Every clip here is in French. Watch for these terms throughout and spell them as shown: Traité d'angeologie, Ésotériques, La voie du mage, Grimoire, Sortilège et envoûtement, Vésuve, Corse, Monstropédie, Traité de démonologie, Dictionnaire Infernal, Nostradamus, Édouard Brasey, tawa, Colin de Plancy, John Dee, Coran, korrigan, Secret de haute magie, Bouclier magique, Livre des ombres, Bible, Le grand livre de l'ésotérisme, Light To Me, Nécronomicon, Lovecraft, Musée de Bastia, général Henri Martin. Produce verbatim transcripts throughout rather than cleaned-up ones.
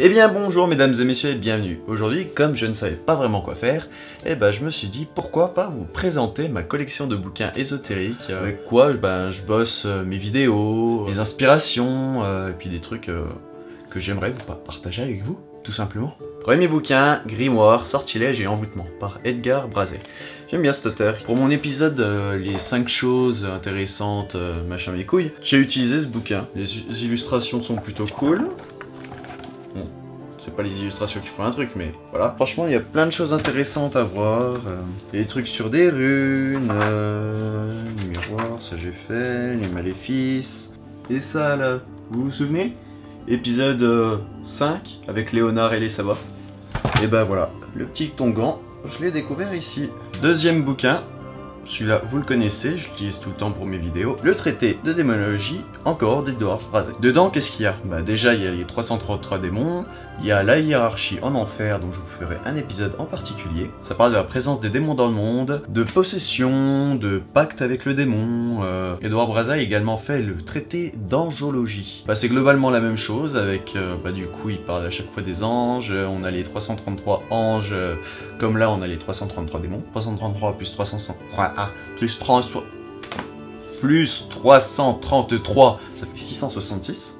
Eh bien bonjour mesdames et messieurs et bienvenue. Aujourd'hui, comme je ne savais pas vraiment quoi faire, eh ben je me suis dit pourquoi pas vous présenter ma collection de bouquins ésotériques, euh, avec quoi ben, je bosse euh, mes vidéos, mes inspirations, euh, et puis des trucs euh, que j'aimerais vous partager avec vous, tout simplement. Premier bouquin, Grimoire, Sortilège et envoûtement, par Édouard Brasey. J'aime bien cet auteur. Pour mon épisode euh, les cinq choses intéressantes, euh, machin mes couilles, j'ai utilisé ce bouquin. Les illustrations sont plutôt cool. Bon, c'est pas les illustrations qui font un truc, mais voilà. Franchement, il y a plein de choses intéressantes à voir. Euh, des trucs sur des runes, euh, les miroirs, ça j'ai fait, les maléfices. Et ça là, vous vous souvenez? Épisode euh, cinq, avec Léonard et les sabbats. Et ben voilà, le petit tongan, je l'ai découvert ici. Deuxième bouquin, celui-là vous le connaissez, je l'utilise tout le temps pour mes vidéos. Le Traité de démonologie, encore d'Édouard Brasey. Dedans, qu'est-ce qu'il y a? Bah déjà, il y a les trois cent trente-trois démons, il y a la hiérarchie en enfer, dont je vous ferai un épisode en particulier. Ça parle de la présence des démons dans le monde, de possession, de pacte avec le démon. Euh, Édouard Brasey a également fait le Traité d'angeologie. Bah, c'est globalement la même chose, avec euh, bah, du coup, il parle à chaque fois des anges, on a les trois cent trente-trois anges, euh, comme là, on a les trois cent trente-trois démons. trois cent trente-trois plus trois cent trente-trois... Ah, plus trente, plus trois cent trente-trois, ça fait six cent soixante-six.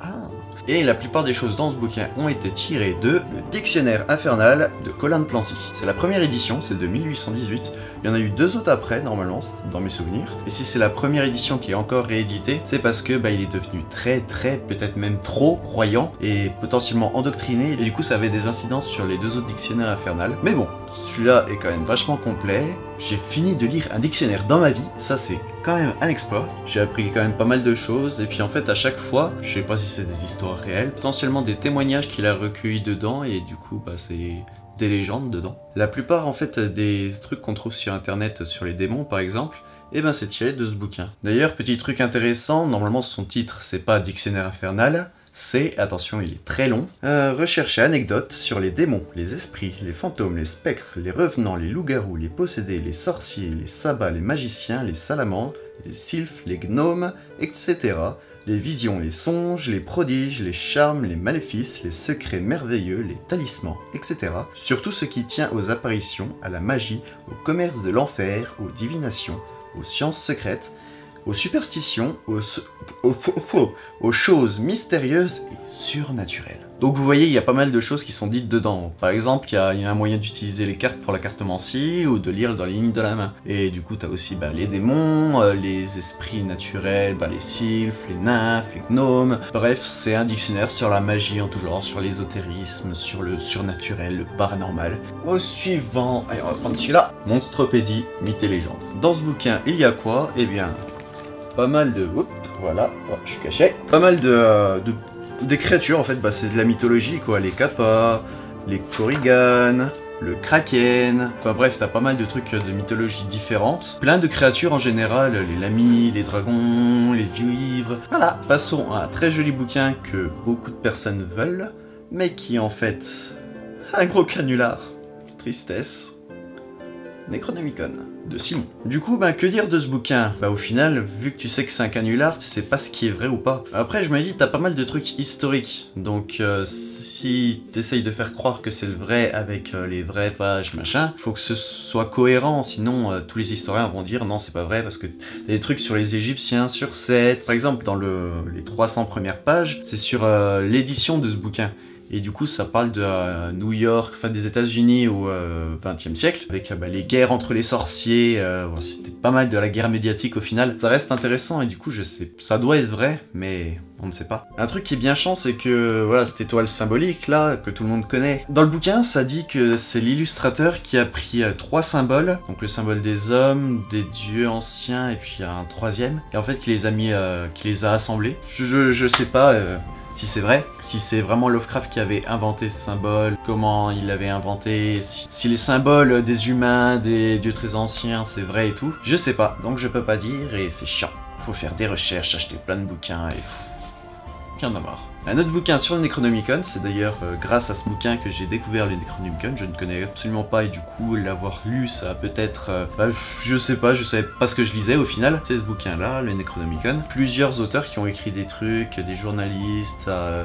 Ah. Et la plupart des choses dans ce bouquin ont été tirées de le Dictionnaire Infernal de Colin de Plancy. C'est la première édition, c'est de mille huit cent dix-huit. Il y en a eu deux autres après, normalement, dans mes souvenirs. Et si c'est la première édition qui est encore rééditée, c'est parce que bah, il est devenu très, très, peut-être même trop croyant et potentiellement endoctriné. Et du coup, ça avait des incidences sur les deux autres dictionnaires infernales. Mais bon, celui-là est quand même vachement complet. J'ai fini de lire un dictionnaire dans ma vie, ça c'est quand même un exploit. J'ai appris quand même pas mal de choses, et puis en fait à chaque fois, je sais pas si c'est des histoires réelles, potentiellement des témoignages qu'il a recueillis dedans, et du coup bah c'est des légendes dedans. La plupart en fait des trucs qu'on trouve sur internet sur les démons par exemple, et eh ben c'est tiré de ce bouquin. D'ailleurs, petit truc intéressant, normalement son titre c'est pas Dictionnaire infernal, c'est, attention il est très long, euh, recherche et anecdotes sur les démons, les esprits, les fantômes, les spectres, les revenants, les loups-garous, les possédés, les sorciers, les sabbats, les magiciens, les salamandres, les sylphes, les gnomes, et cetera. Les visions, les songes, les prodiges, les charmes, les maléfices, les secrets merveilleux, les talismans, et cetera. Sur tout ce qui tient aux apparitions, à la magie, au commerce de l'enfer, aux divinations, aux sciences secrètes, aux superstitions, aux, aux, aux, aux choses mystérieuses et surnaturelles. Donc vous voyez, il y a pas mal de choses qui sont dites dedans. Par exemple, il y a, il y a un moyen d'utiliser les cartes pour la cartomancie ou de lire dans les lignes de la main. Et du coup, tu as aussi bah, les démons, euh, les esprits naturels, bah, les sylphes, les nymphes, les gnomes. Bref, c'est un dictionnaire sur la magie en tout genre, sur l'ésotérisme, sur le surnaturel, le paranormal. Au suivant, allez, on va prendre celui-là. Monstropédie, mythes et légendes. Dans ce bouquin, il y a quoi? Eh bien... pas mal de... Oups, voilà, oh, je suis caché. Pas mal de... Euh, de des créatures, en fait, bah, c'est de la mythologie, quoi. Les kappas, les korrigan, le kraken... Enfin bref, t'as pas mal de trucs de mythologie différentes. Plein de créatures en général, les lamis, les dragons, les vivres... Voilà, passons à un très joli bouquin que beaucoup de personnes veulent, mais qui, en fait, un gros canular. Tristesse. Nécronomicon de Simon. Du coup, bah, que dire de ce bouquin? Bah au final, vu que tu sais que c'est un canular, tu sais pas ce qui est vrai ou pas. Après, je me dis, t'as pas mal de trucs historiques, donc euh, si t'essayes de faire croire que c'est le vrai avec euh, les vraies pages, machin, faut que ce soit cohérent, sinon euh, tous les historiens vont dire non, c'est pas vrai, parce que t'as des trucs sur les Égyptiens, sur Seth. Par exemple, dans le, les trois cents premières pages, c'est sur euh, l'édition de ce bouquin. Et du coup, ça parle de euh, New York, enfin des États-Unis au vingtième euh, siècle, avec euh, bah, les guerres entre les sorciers. Euh, bon, c'était pas mal de la guerre médiatique au final. Ça reste intéressant et du coup, je sais, ça doit être vrai, mais on ne sait pas. Un truc qui est bien chiant, c'est que voilà, cette étoile symbolique là, que tout le monde connaît. Dans le bouquin, ça dit que c'est l'illustrateur qui a pris euh, trois symboles, donc le symbole des hommes, des dieux anciens et puis un troisième. Et en fait, qui les a mis, euh, qui les a assemblés. Je, je, je sais pas. Euh, Si c'est vrai, si c'est vraiment Lovecraft qui avait inventé ce symbole, comment il l'avait inventé, si, si les symboles des humains, des dieux très anciens, c'est vrai et tout, je sais pas, donc je peux pas dire et c'est chiant. Faut faire des recherches, acheter plein de bouquins et... y'en a marre. Un autre bouquin sur le Necronomicon, c'est d'ailleurs euh, grâce à ce bouquin que j'ai découvert le Necronomicon, je ne connais absolument pas et du coup l'avoir lu ça peut-être... Euh, bah, je sais pas, je savais pas ce que je lisais au final. C'est ce bouquin là, le Necronomicon. Plusieurs auteurs qui ont écrit des trucs, des journalistes... Euh,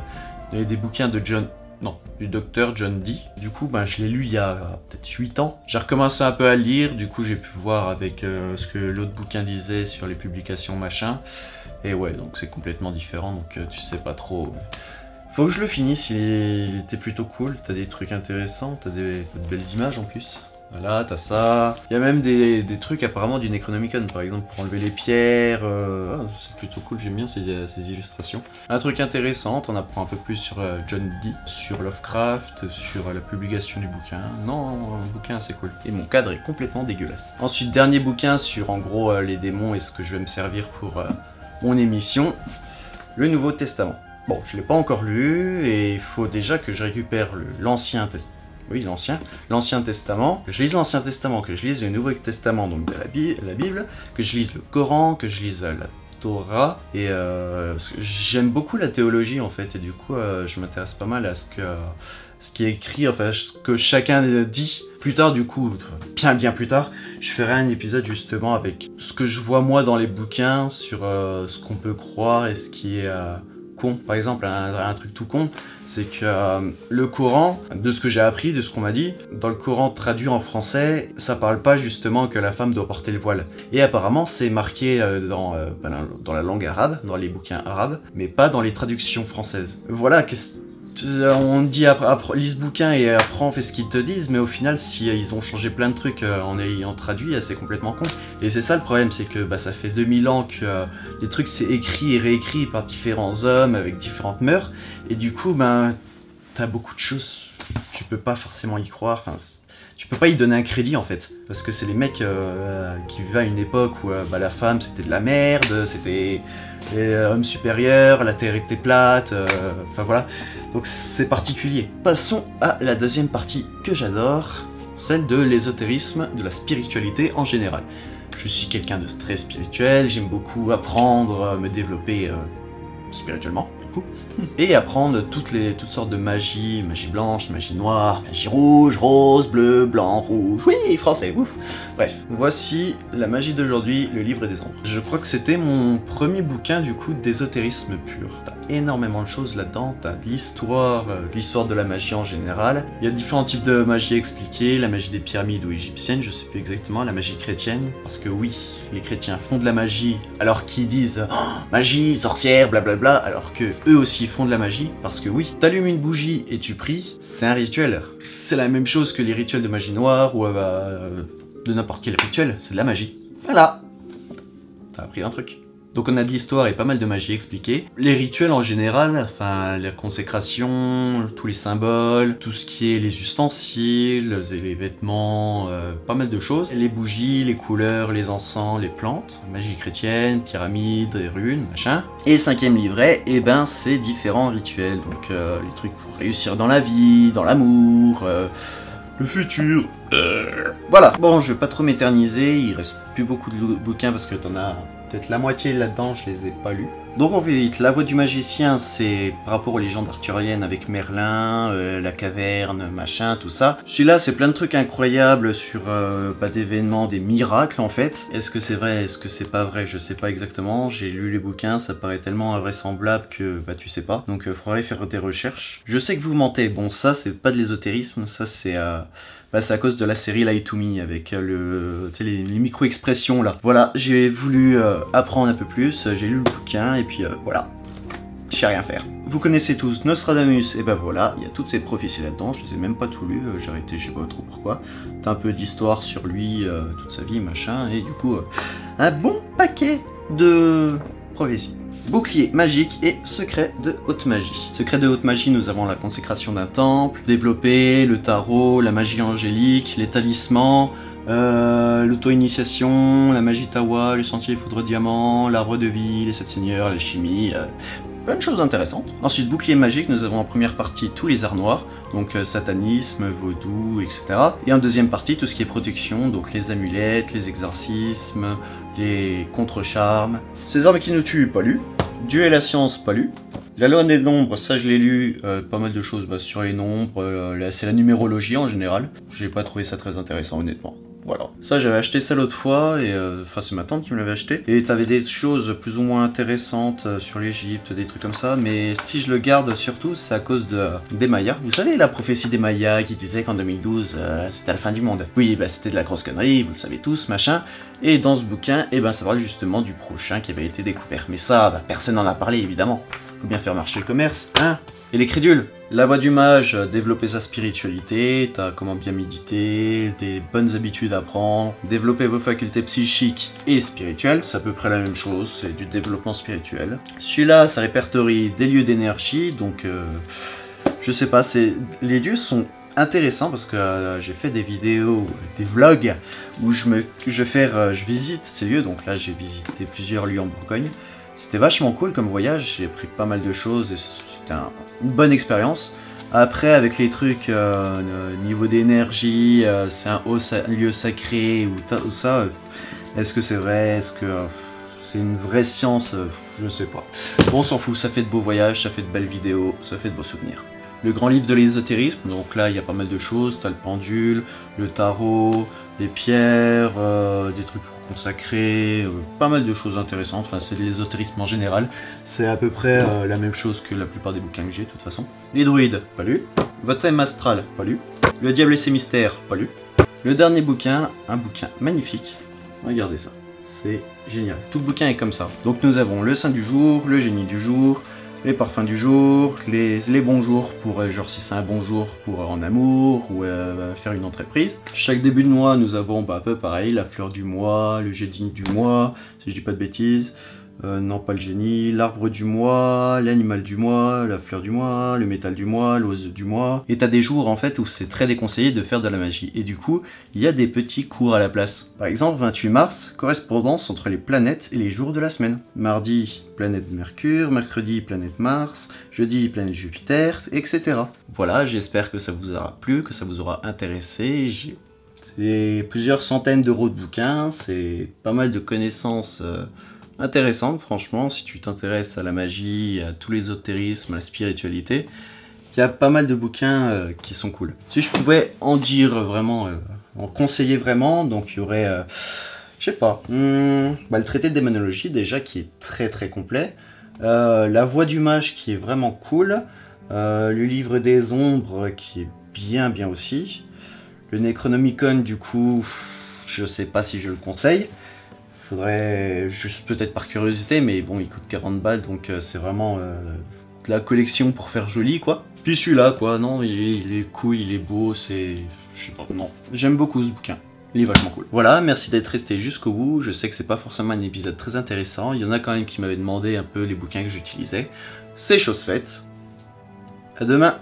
Il y avait des bouquins de John... Non, du docteur John Dee. Du coup, ben, je l'ai lu il y a peut-être huit ans. J'ai recommencé un peu à lire, du coup j'ai pu voir avec euh, ce que l'autre bouquin disait sur les publications machin. Et ouais, donc c'est complètement différent, donc euh, tu sais pas trop. Faut que je le finisse, il, est... il était plutôt cool, t'as des trucs intéressants, t'as des... de belles images en plus. Voilà, t'as ça. Il y a même des, des trucs apparemment du Nécronomicon, par exemple, pour enlever les pierres. Euh, ah, c'est plutôt cool, j'aime bien ces, ces illustrations. Un truc intéressant, on apprend un peu plus sur euh, John Dee, sur Lovecraft, sur euh, la publication du bouquin. Non, le bouquin, c'est cool. Et mon cadre est complètement dégueulasse. Ensuite, dernier bouquin sur, en gros, euh, les démons et ce que je vais me servir pour euh, mon émission, le Nouveau Testament. Bon, je l'ai pas encore lu, et il faut déjà que je récupère l'Ancien Testament. Oui, l'Ancien, l'Ancien Testament, que je lise l'Ancien Testament, que je lise le Nouveau Testament, donc de la, Bi la Bible, que je lise le Coran, que je lise la Torah, et euh, j'aime beaucoup la théologie en fait, et du coup euh, je m'intéresse pas mal à ce, que, euh, ce qui est écrit, enfin ce que chacun dit. Plus tard du coup, bien bien plus tard, je ferai un épisode justement avec ce que je vois moi dans les bouquins, sur euh, ce qu'on peut croire et ce qui est... Euh, con. Par exemple, un, un truc tout con, c'est que euh, le Coran, de ce que j'ai appris, de ce qu'on m'a dit, dans le Coran traduit en français, ça parle pas justement que la femme doit porter le voile. Et apparemment, c'est marqué euh, dans, euh, dans la langue arabe, dans les bouquins arabes, mais pas dans les traductions françaises. Voilà, on dit lis ce bouquin et apprends, fais ce qu'ils te disent, mais au final, si euh, ils ont changé plein de trucs euh, en ayant traduit, c'est complètement con. Et c'est ça le problème, c'est que bah, ça fait deux mille ans que euh, les trucs c'est écrit et réécrit par différents hommes avec différentes mœurs, et du coup, ben, bah, t'as beaucoup de choses, tu peux pas forcément y croire, enfin, tu peux pas y donner un crédit en fait, parce que c'est les mecs euh, qui vivaient à une époque où euh, bah, la femme c'était de la merde, c'était l'homme supérieur, la terre était plate, enfin euh, voilà. Donc c'est particulier. Passons à la deuxième partie que j'adore, celle de l'ésotérisme, de la spiritualité en général. Je suis quelqu'un de très spirituel, j'aime beaucoup apprendre, me développer euh, spirituellement, du coup, et apprendre toutes, les, toutes sortes de magie, magie blanche, magie noire, magie rouge, rose, bleu, blanc, rouge, oui, français, ouf. Bref, voici la magie d'aujourd'hui, le livre des ombres. Je crois que c'était mon premier bouquin, du coup, d'ésotérisme pur. Énormément de choses là-dedans, t'as de l'histoire, euh, de l'histoire de la magie en général. Il y a différents types de magie expliqués, la magie des pyramides ou égyptienne, je sais plus exactement, la magie chrétienne, parce que oui, les chrétiens font de la magie, alors qu'ils disent oh, magie, sorcière, blablabla, alors que eux aussi font de la magie, parce que oui, t'allumes une bougie et tu pries, c'est un rituel. C'est la même chose que les rituels de magie noire ou euh, de n'importe quel rituel, c'est de la magie. Voilà, t'as appris un truc. Donc on a de l'histoire et pas mal de magie expliquée. Les rituels en général, enfin la consécration, tous les symboles, tout ce qui est les ustensiles, les vêtements, euh, pas mal de choses. Les bougies, les couleurs, les encens, les plantes, magie chrétienne, pyramides, runes, machin. Et cinquième livret, et eh ben c'est différents rituels. Donc euh, les trucs pour réussir dans la vie, dans l'amour, euh, le futur. Voilà. Bon, je vais pas trop m'éterniser, il reste plus beaucoup de bouquins parce que t'en as... peut-être la moitié là-dedans, je les ai pas lus. Donc on va vite, La voie du magicien, c'est par rapport aux légendes arthuriennes avec Merlin, euh, la caverne, machin, tout ça. Celui-là, c'est plein de trucs incroyables sur euh, bah, des événements, des miracles en fait. Est-ce que c'est vrai, est-ce que c'est pas vrai, je sais pas exactement. J'ai lu les bouquins, ça paraît tellement invraisemblable que bah tu sais pas. Donc euh, faudra aller faire des recherches. Je sais que vous mentez, bon ça c'est pas de l'ésotérisme, ça c'est... Euh... Bah, c'est à cause de la série Light To Me avec le, les, les micro-expressions là. Voilà, j'ai voulu euh, apprendre un peu plus, j'ai lu le bouquin et puis euh, voilà, je sais rien faire. Vous connaissez tous Nostradamus, et bah voilà, il y a toutes ces prophéties là-dedans, je les ai même pas tout lues, euh, j'ai arrêté, je sais pas trop pourquoi. T'as un peu d'histoire sur lui, euh, toute sa vie, machin, et du coup, euh, un bon paquet de prophéties. Bouclier magique et secret de haute magie. Secret de haute magie, nous avons la consécration d'un temple, développer, le tarot, la magie angélique, les talismans, euh, l'auto-initiation, la magie tawa, le sentier foudre diamant, l'arbre de vie, les sept seigneurs, la chimie, euh, plein de choses intéressantes. Ensuite, bouclier magique, nous avons en première partie tous les arts noirs, donc euh, satanisme, vaudou, et cetera. Et en deuxième partie, tout ce qui est protection, donc les amulettes, les exorcismes, les contre-charmes. Ces armes qui nous tuent, pas lu. Dieu et la science, pas lu. La loi des nombres, ça je l'ai lu, euh, pas mal de choses bah, sur les nombres, euh, c'est la numérologie en général. J'ai pas trouvé ça très intéressant honnêtement. Voilà. Ça, j'avais acheté ça l'autre fois, et euh, enfin, c'est ma tante qui me l'avait acheté. Et t'avais des choses plus ou moins intéressantes sur l'Égypte, des trucs comme ça, mais si je le garde surtout, c'est à cause de, euh, des Mayas. Vous savez, la prophétie des Mayas qui disait qu'en deux mille douze, euh, c'était la fin du monde. Oui, bah, c'était de la grosse connerie, vous le savez tous, machin. Et dans ce bouquin, eh ben, ça parle justement du prochain qui avait été découvert. Mais ça, bah, personne n'en a parlé, évidemment. Faut bien faire marcher le commerce, hein? Et les crédules. La voie du mage, développer sa spiritualité, t'as comment bien méditer, des bonnes habitudes à prendre, développer vos facultés psychiques et spirituelles, c'est à peu près la même chose, c'est du développement spirituel. Celui-là, ça répertorie des lieux d'énergie, donc euh, je sais pas, c'est les lieux sont intéressants parce que euh, j'ai fait des vidéos, des vlogs où je me, je fais, euh, je visite ces lieux, donc là j'ai visité plusieurs lieux en Bourgogne. C'était vachement cool comme voyage, j'ai pris pas mal de choses et c'était un, une bonne expérience. Après, avec les trucs euh, niveau d'énergie, euh, c'est un haut sa lieu sacré ou, ta ou ça, euh, est-ce que c'est vrai, est-ce que euh, c'est une vraie science, euh, je sais pas. Bon, on s'en fout, ça fait de beaux voyages, ça fait de belles vidéos, ça fait de beaux souvenirs. Le grand livre de l'ésotérisme, donc là il y a pas mal de choses, t'as le pendule, le tarot, des pierres, euh, des trucs pour consacrer, euh, pas mal de choses intéressantes, enfin c'est de l'ésotérisme en général, c'est à peu près euh, la même chose que la plupart des bouquins que j'ai de toute façon. Les druides, pas lu. Votre thème astral, pas lu. Le diable et ses mystères, pas lu. Le dernier bouquin, un bouquin magnifique, regardez ça, c'est génial, tout le bouquin est comme ça. Donc nous avons le saint du jour, le génie du jour, les parfums du jour, les, les bonjours pour, euh, genre si c'est un bonjour pour euh, en amour ou euh, faire une entreprise. Chaque début de mois, nous avons bah, un peu pareil, la fleur du mois, le génie du mois, si je dis pas de bêtises, euh, non pas le génie, l'arbre du mois, l'animal du mois, la fleur du mois, le métal du mois, l'os du mois. Et t'as des jours en fait où c'est très déconseillé de faire de la magie. Et du coup, il y a des petits cours à la place. Par exemple, vingt-huit mars, correspondance entre les planètes et les jours de la semaine. Mardi, planète Mercure, mercredi planète Mars, jeudi planète Jupiter, et cetera. Voilà, j'espère que ça vous aura plu, que ça vous aura intéressé. C'est plusieurs centaines d'euros de bouquins, c'est pas mal de connaissances euh, intéressantes, franchement, si tu t'intéresses à la magie, à tout l'ésotérisme, à la spiritualité, il y a pas mal de bouquins euh, qui sont cool. Si je pouvais en dire vraiment, euh, en conseiller vraiment, donc il y aurait... Euh, Je sais pas, hmm, bah, le traité de démonologie déjà qui est très très complet, euh, la voie du mage qui est vraiment cool, euh, le livre des ombres qui est bien bien aussi, le Nécronomicon du coup, je sais pas si je le conseille, faudrait juste peut-être par curiosité, mais bon il coûte quarante balles donc euh, c'est vraiment euh, de la collection pour faire joli quoi. Puis celui-là quoi, non il est, il est cool, il est beau, c'est... je sais pas, non, j'aime beaucoup ce bouquin. Il est vachement cool. Voilà, merci d'être resté jusqu'au bout. Je sais que c'est pas forcément un épisode très intéressant. Il y en a quand même qui m'avaient demandé un peu les bouquins que j'utilisais. C'est chose faite. À demain!